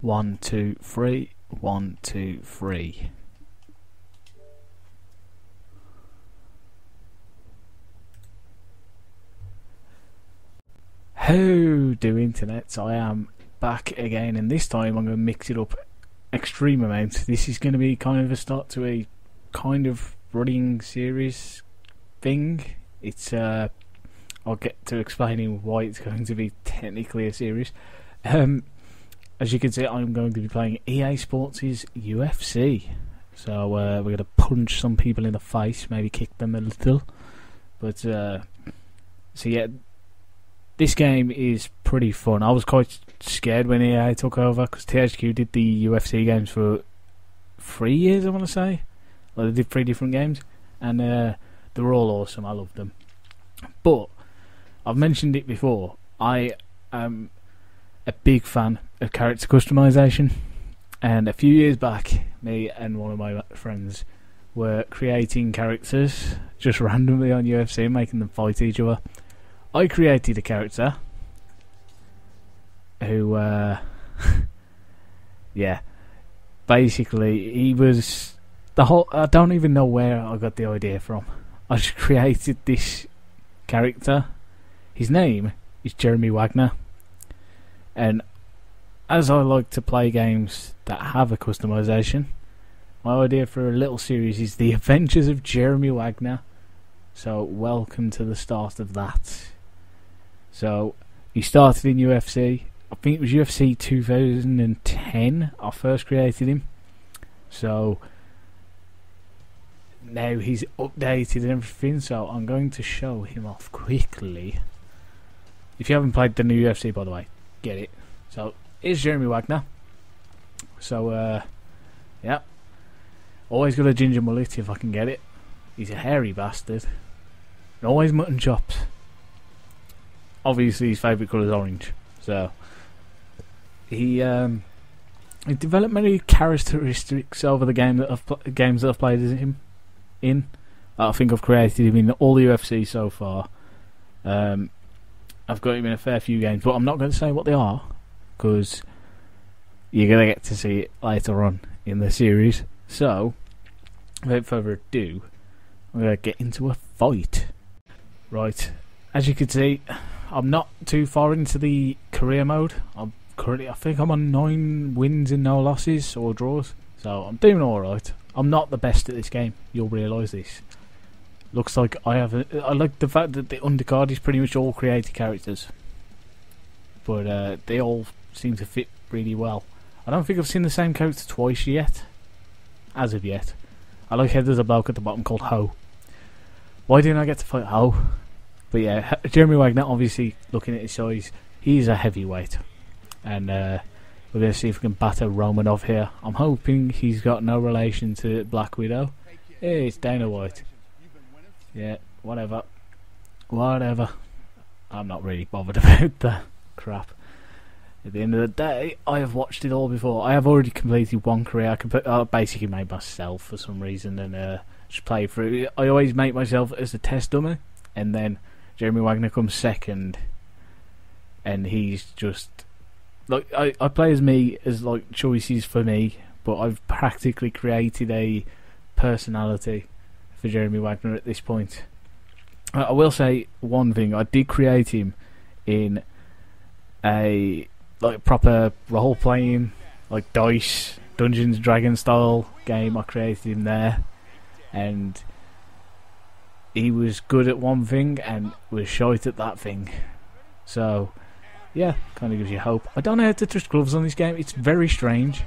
1, 2, 3, 1, 2, 3. How do internets? I am back again, and this time I'm going to mix it up extreme amount. This is going to be kind of a start to a kind of running series thing. It's I'll get to explaining why it's going to be technically a series. As you can see, I'm going to be playing EA Sports' UFC. So we're going to punch some people in the face, maybe kick them a little. But so yeah. This game is pretty fun. I was quite scared when EA took over, because THQ did the UFC games for 3 years, I want to say. Like, they did 3 different games, and they were all awesome. I loved them. But I've mentioned it before, I am a big fan of character customization, and a few years back, me and one of my friends were creating characters just randomly on UFC, making them fight each other. I created a character who, yeah, basically he was the whole. I don't even know where I got the idea from. I just created this character. His name is Jeremy Wagner, and as I like to play games that have a customization, my idea for a little series is The Adventures of Jeremy Wagner. So welcome to the start of that. So, he started in UFC, I think it was UFC 2010 I first created him, so now he's updated and everything, so I'm going to show him off quickly. If you haven't played the new UFC, by the way, get it. So, here's Jeremy Wagner. So, yeah, always got a ginger mullet if I can get it, he's a hairy bastard, and always mutton chops. Obviously his favourite colour is orange, so he developed many characteristics over the game that games that I've played him in. I think I've created him in all the UFC so far. I've got him in a fair few games, but I'm not going to say what they are, because you're going to get to see it later on in the series. So, without further ado, I'm going to get into a fight. Right, as you can see, I'm not too far into the career mode. I'm currently, I think I'm on 9 wins and no losses or draws, so I'm doing alright. I'm not the best at this game, you'll realise this. Looks like I have I like the fact that the undercard is pretty much all created characters, but they all seem to fit really well. I don't think I've seen the same character twice yet, as of yet. I like how there's a bloke at the bottom called Ho. Why didn't I get to fight Ho? But yeah, Jeremy Wagner, obviously, looking at his size, he's a heavyweight. And we're going to see if we can batter Romanov here. I'm hoping he's got no relation to Black Widow. Hey, it's Dana White. Yeah, whatever. Whatever. I'm not really bothered about that crap. At the end of the day, I have watched it all before. I have already completed one career. I basically made myself for some reason and just play through. I always make myself as a test dummy, and then Jeremy Wagner comes second, and he's just like I play as me as like choices for me, but I've practically created a personality for Jeremy Wagner at this point. I will say one thing: I did create him in a like proper role playing, like dice, Dungeons Dragons style game. I created him there, and he was good at one thing and was shite at that thing. So yeah, kind of gives you hope. I don't know how to trust gloves on this game, it's very strange.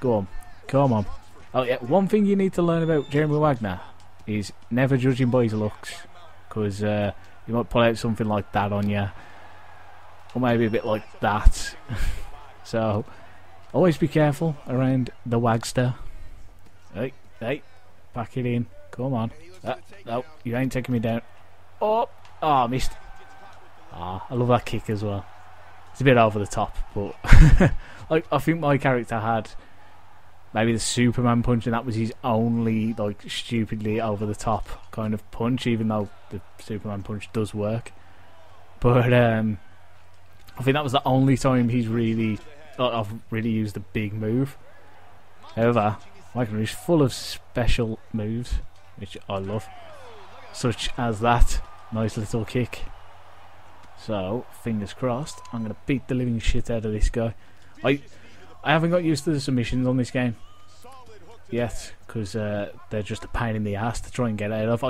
Go on, come on. Oh yeah, one thing you need to learn about Jeremy Wagner is never judging by his looks, because he might pull out something like that on you, or maybe a bit like that. So always be careful around the Wagster. Hey, hey, pack it in, come on. No, you ain't taking me down. Oh, oh, I missed. Ah, I love that kick as well. It's a bit over the top, but like, I think my character had maybe the Superman punch, and that was his only like stupidly over the top kind of punch, even though the Superman punch does work. But I think that was the only time he's really I've really used a big move. However, Wagner is full of special moves, which I love, such as that nice little kick. So, fingers crossed, I'm going to beat the living shit out of this guy. I haven't got used to the submissions on this game yet, because they're just a pain in the ass to try and get out of.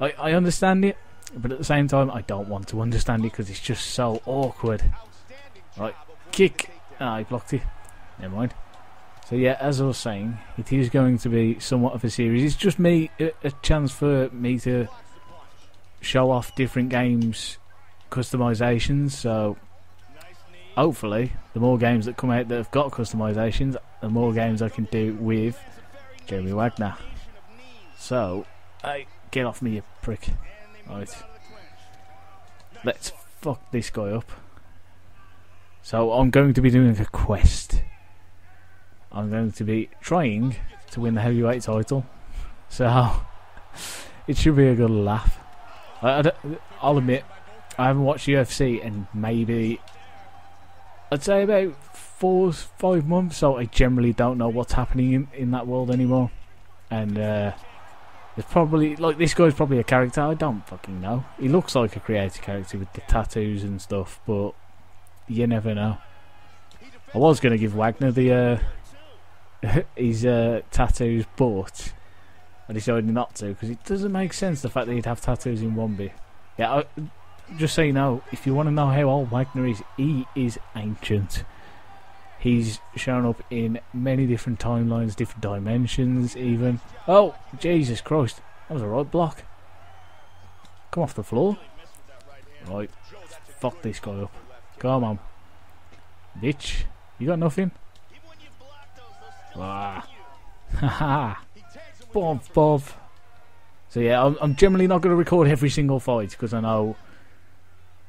I understand it, but at the same time I don't want to understand it because it's just so awkward. Right, kick! Ah, I blocked it. Never mind. So yeah, as I was saying, it is going to be somewhat of a series. It's just me, a chance for me to show off different games customizations. So hopefully the more games that come out that have got customizations, the more games I can do with Jeremy Wagner. So get off me, you prick. Right, let's fuck this guy up. So I'm going to be doing a quest. I'm going to be trying to win the heavyweight title, so it should be a good laugh. I'll admit, I haven't watched UFC in maybe, I'd say about 4 or 5 months, so I generally don't know what's happening in that world anymore. And there's probably, like, this guy's probably a character, I don't fucking know. He looks like a creative character with the tattoos and stuff, but you never know. I was going to give Wagner the his tattoos, but I decided not to, because it doesn't make sense, the fact that he'd have tattoos in one bit. Yeah, just so you know, if you want to know how old Wagner is, he is ancient. He's shown up in many different timelines, different dimensions even. Oh, Jesus Christ, that was a right block. Come off the floor. Right, fuck this guy up. Come on. Bitch, you got nothing? Haha. Ah. Bob. So yeah, I'm generally not going to record every single fight, because I know,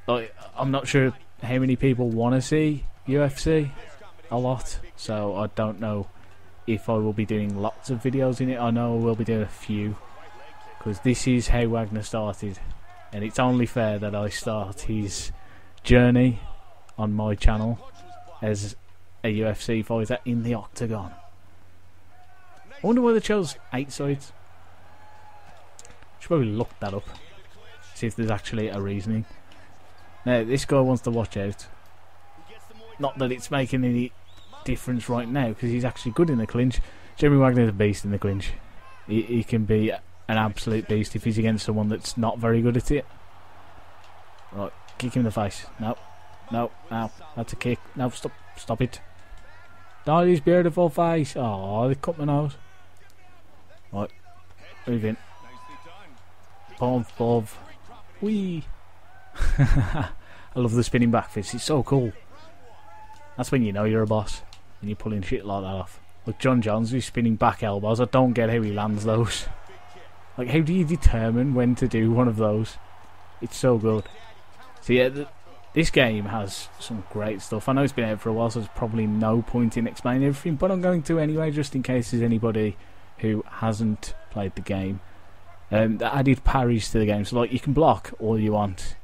like, I'm not sure how many people want to see UFC a lot, so I don't know if I will be doing lots of videos in it. I know I will be doing a few, because this is how Wagner started, and it's only fair that I start his journey on my channel as a UFC fighter in the octagon. I wonder why they chose 8 sides. Should probably look that up, see if there's actually a reasoning. Now this guy wants to watch out. Not that it's making any difference right now, because he's actually good in the clinch. Jeremy Wagner's a beast in the clinch. He can be an absolute beast if he's against someone that's not very good at it. Right, kick him in the face. No, no, no, that's a kick. No, stop, stop it. No, his beautiful face. Oh, they cut my nose. Right, move in. Bomb, bomb. Wee. I love the spinning back fist. It's so cool. That's when you know you're a boss, and you're pulling shit like that off. Like Jon Jones, who's spinning back elbows. I don't get how he lands those. Like, how do you determine when to do one of those? It's so good. So yeah, this game has some great stuff. I know it's been out for a while, so there's probably no point in explaining everything, but I'm going to anyway, just in case there's anybody who hasn't played the game. That added parries to the game, so like you can block all you want,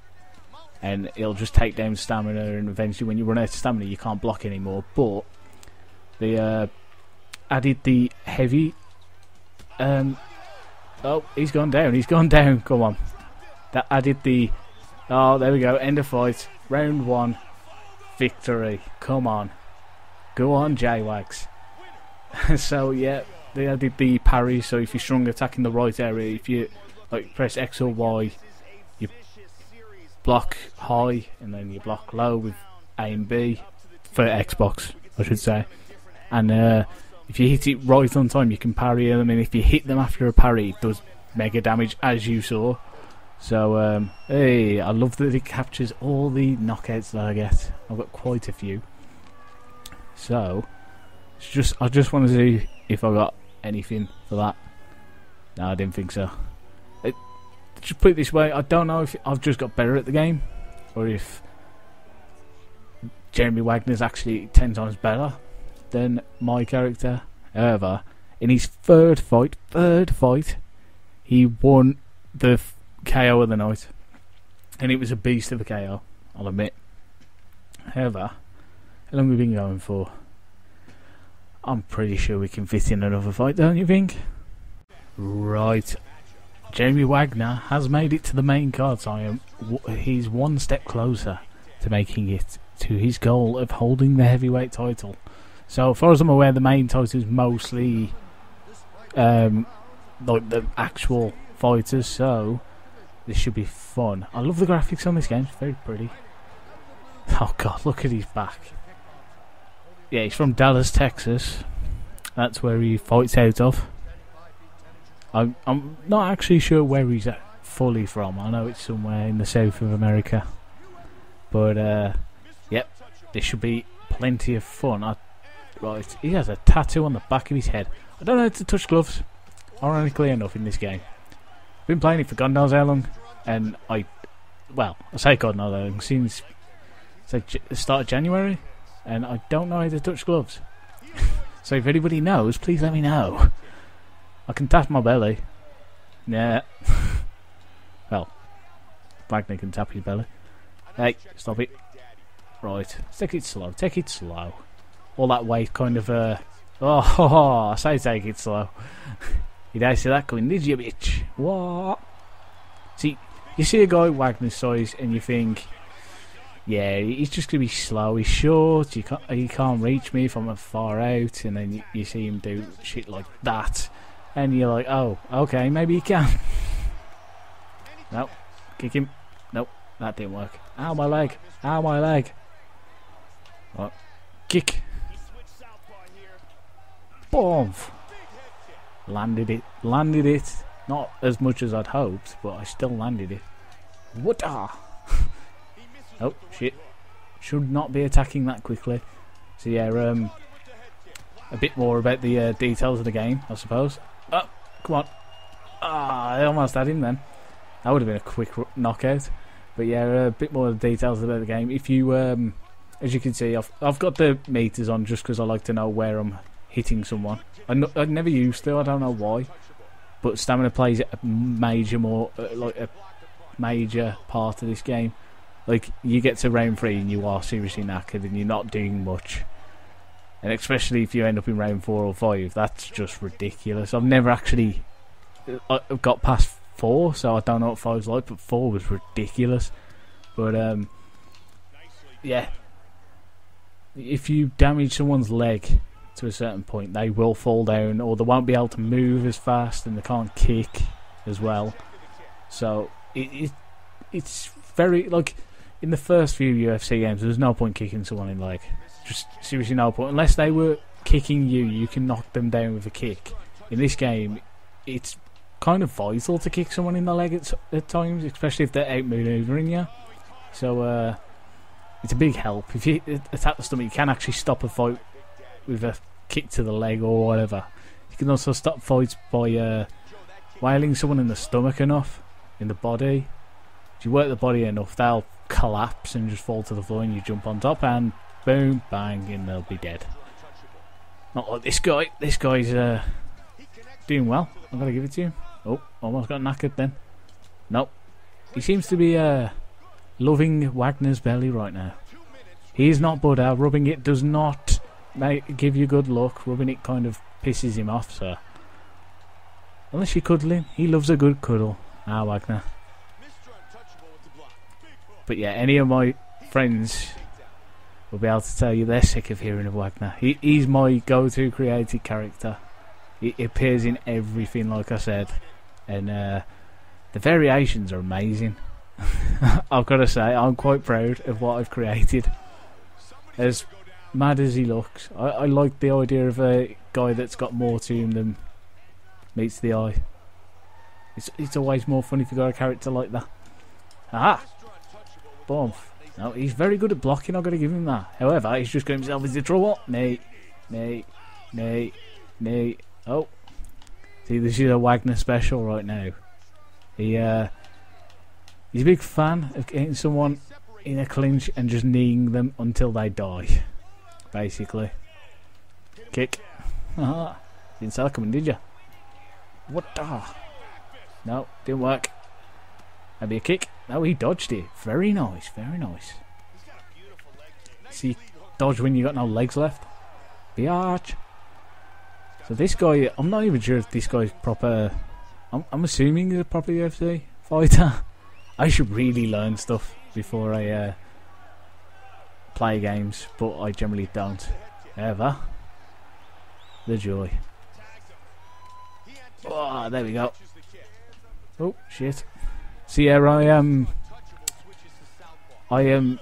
and it'll just take down stamina, and eventually when you run out of stamina you can't block anymore. But they added the heavy oh, he's gone down, he's gone down, come on. That added the, oh there we go, end of fight, round 1 victory, come on, go on J-Wags. So yeah, they added the parry, so if you're strong attacking the right area, if you like press X or Y, block high and then you block low with A and B for Xbox, I should say. And if you hit it right on time you can parry them, and if you hit them after a parry it does mega damage, as you saw. So hey, I love that it captures all the knockouts that I get. I've got quite a few, so it's just, I just want to see if I got anything for that. No, I didn't think so. Just put it this way, I don't know if I've just got better at the game, or if Jeremy Wagner's actually 10 times better than my character. However, in his third fight, he won the KO of the night, and it was a beast of a KO, I'll admit. However, How long have we been going for? I'm pretty sure we can fit in another fight, don't you think? Right. Jeremy Wagner has made it to the main card, so he's one step closer to making it to his goal of holding the heavyweight title. So, as far as I'm aware, the main title is mostly like the actual fighters, so this should be fun. I love the graphics on this game, it's very pretty. Oh god, look at his back. Yeah, he's from Dallas, Texas. That's where he fights out of. I'm not actually sure where he's at fully from. I know it's somewhere in the south of America. But, yep, this should be plenty of fun. Right, he has a tattoo on the back of his head. I don't know how to touch gloves, ironically enough, in this game. I've been playing it for God knows how long, and I say God knows how long, since the start of January, and I don't know how to touch gloves. So if anybody knows, please let me know. I can tap my belly. Nah. Well, Wagner can tap his belly. Hey, stop it. Right, let's take it slow, take it slow. All that weight kind of, I say take it slow. You don't see that coming, did you, bitch? What? See, you see a guy Wagner's size and you think, yeah, he's just going to be slow, he's short, he can't reach me if I'm far out, and then you see him do shit like that, and you're like, oh, okay, maybe he can. Nope, kick him. Nope, that didn't work. Ow, my leg. Ow, my leg. Right, kick. Boom! Landed it. Landed it. Not as much as I'd hoped, but I still landed it. What? Ah! Oh, shit. Should not be attacking that quickly. So yeah, a bit more about the details of the game, I suppose. Oh, come on. Ah, I almost had him then. That would have been a quick knockout. But yeah, a bit more details about the game. If you, as you can see, I've got the meters on just because I like to know where I'm hitting someone. I never used to, I don't know why. But stamina plays a major major part of this game. Like, you get to round 3 and you are seriously knackered and you're not doing much. And especially if you end up in round 4 or 5, that's just ridiculous. I've never actually got past 4, so I don't know what 5's like, but 4 was ridiculous. But, yeah. If you damage someone's leg to a certain point, they will fall down, or they won't be able to move as fast, and they can't kick as well. So, it's very, like, in the first few UFC games, there was no point kicking someone in the leg. Just seriously no point. Unless they were kicking you, you can knock them down with a kick. In this game, it's kind of vital to kick someone in the leg at times, especially if they're out manoeuvring you. So it's a big help. If you attack the stomach, you can actually stop a fight with a kick to the leg or whatever. You can also stop fights by wailing someone in the stomach enough, in the body. If you work the body enough, they'll collapse and just fall to the floor, and you jump on top and boom, bang, and they'll be dead. Not like this guy. This guy's doing well. I'm going to give it to him. Oh, almost got knackered then. Nope. He seems to be loving Wagner's belly right now. He's not Buddha. Rubbing it does not give you good luck. Rubbing it kind of pisses him off, so. Unless you cuddle him. He loves a good cuddle. Ah, Wagner. But yeah, any of my friends will be able to tell you they're sick of hearing of Wagner. He's my go-to creative character. He appears in everything, like I said, and the variations are amazing. I've got to say, I'm quite proud of what I've created. As mad as he looks, I like the idea of a guy that's got more to him than meets the eye. It's always more fun if you've got a character like that. Aha! Boom. No, he's very good at blocking, I've got to give him that. However, he's just got himself into trouble. Nay. Oh. See, this is a Wagner special right now. He's a big fan of getting someone in a clinch and just kneeing them until they die. Basically. Kick. Didn't sell coming, did you? What the? No, didn't work. Maybe a kick. No, he dodged it. Very nice, very nice. See, Dodge when you got no legs left. Biatch. So this guy, I'm not even sure if this guy's proper. I'm assuming he's a proper UFC fighter. I should really learn stuff before I play games, but I generally don't. Ever. The joy. Oh, there we go. Oh shit. See, yeah, I am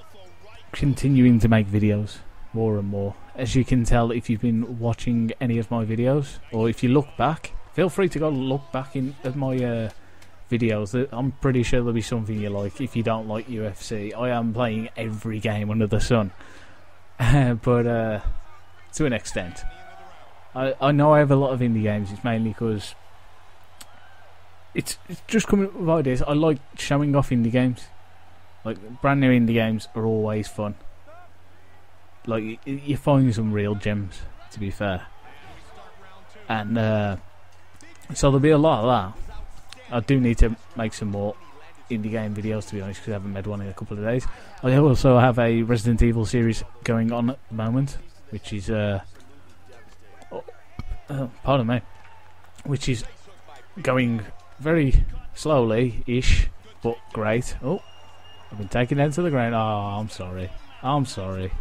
continuing to make videos more and more. As you can tell, if you've been watching any of my videos, or if you look back, feel free to go look back in at my videos. I'm pretty sure there'll be something you like. If you don't like UFC, I am playing every game under the sun, but to an extent. I know I have a lot of indie games. It's mainly because it's just coming up with ideas. I like showing off indie games. Like, brand new indie games are always fun. Like, you find some real gems, to be fair. And so there'll be a lot of that. I do need to make some more indie game videos, to be honest, because I haven't made one in a couple of days. I also have a Resident Evil series going on at the moment, which is pardon me, which is going very slowly-ish, but great. Oh, I've been taken down to the ground. Oh, I'm sorry. I'm sorry.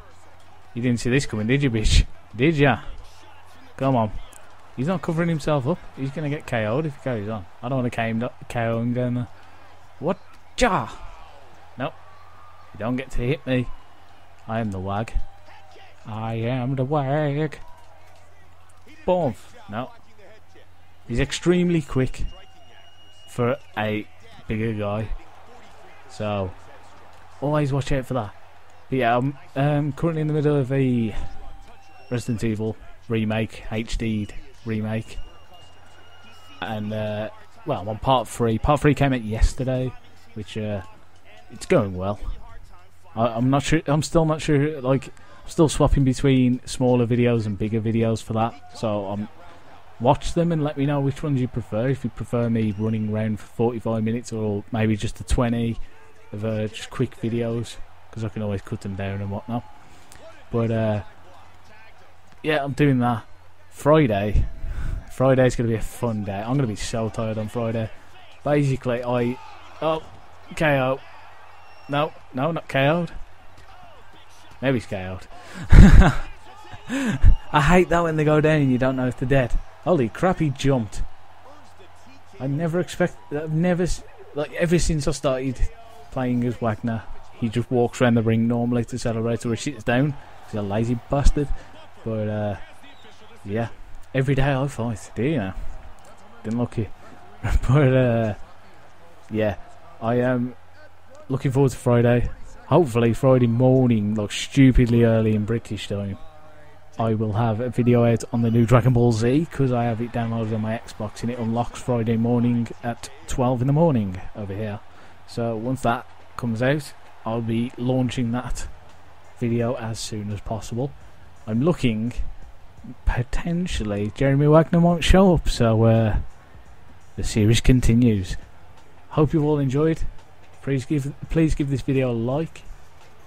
You didn't see this coming, did you, bitch? Did ya? Come on. He's not covering himself up. He's going to get KO'd if he carries on. I don't want to KO him down there. What? Ja! Nope. You don't get to hit me. I am the wag. I am the wag. Boom. No. He's extremely quick for a bigger guy. So, always watch out for that. But yeah, I'm currently in the middle of a Resident Evil remake, HD'd remake. And, well, I'm on part 3. Part 3 came out yesterday, which, it's going well. I'm not sure, I'm still not sure, like, I'm still swapping between smaller videos and bigger videos for that. So, watch them and let me know which ones you prefer. If you prefer me running around for 45 minutes or maybe just a 20 of just quick videos, because I can always cut them down and whatnot. But yeah, I'm doing that. Friday's going to be a fun day. I'm going to be so tired on Friday. Basically, oh, KO. No, not KO'd. Maybe he's KO'd. I hate that when they go down and you don't know if they're dead. Holy crap, he jumped. I've never, like, ever since I started playing as Wagner, he just walks around the ring normally to celebrate, or he sits down. He's a lazy bastard. But yeah, every day I fight, do you know? Been lucky. But yeah, I am looking forward to Friday. Hopefully Friday morning, like stupidly early in British time, I will have a video out on the new Dragon Ball Z, because I have it downloaded on my Xbox and it unlocks Friday morning at 12 in the morning over here. So once that comes out, I'll be launching that video as soon as possible. I'm looking, potentially Jeremy Wagner won't show up, so the series continues. Hope you've all enjoyed. Please give this video a like,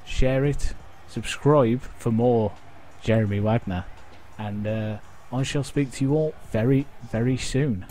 share it, subscribe for more Jeremy Wagner, and I shall speak to you all very, very soon.